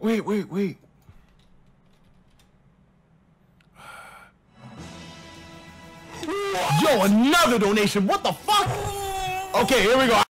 Wait. Yo, another donation. What the fuck? Okay, here we go.